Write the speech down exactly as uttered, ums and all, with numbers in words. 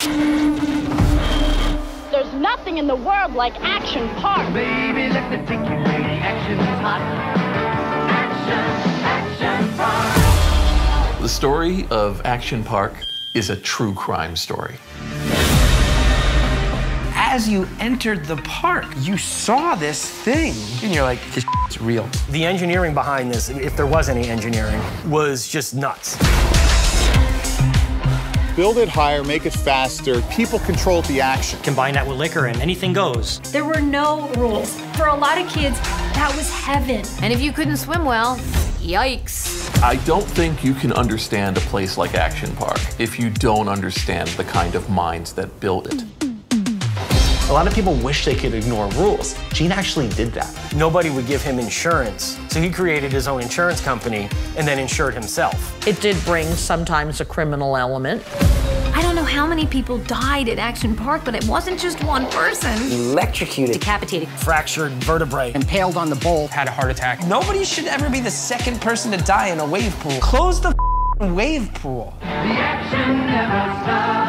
There's nothing in the world like Action Park. Baby, let me take you where the action is hot. Action, Action Park. The story of Action Park is a true crime story. As you entered the park, you saw this thing, and you're like, this is real. The engineering behind this, if there was any engineering, was just nuts. Build it higher, make it faster. People control the action. Combine that with liquor and anything goes. There were no rules. For a lot of kids, that was heaven. And if you couldn't swim well, yikes. I don't think you can understand a place like Action Park if you don't understand the kind of minds that build it. A lot of people wish they could ignore rules. Gene actually did that. Nobody would give him insurance, so he created his own insurance company and then insured himself. It did bring sometimes a criminal element. I don't know how many people died at Action Park, but it wasn't just one person. Electrocuted. Decapitated. Fractured vertebrae. Impaled on the bowl. Had a heart attack. Nobody should ever be the second person to die in a wave pool. Close the wave pool. The action never stops.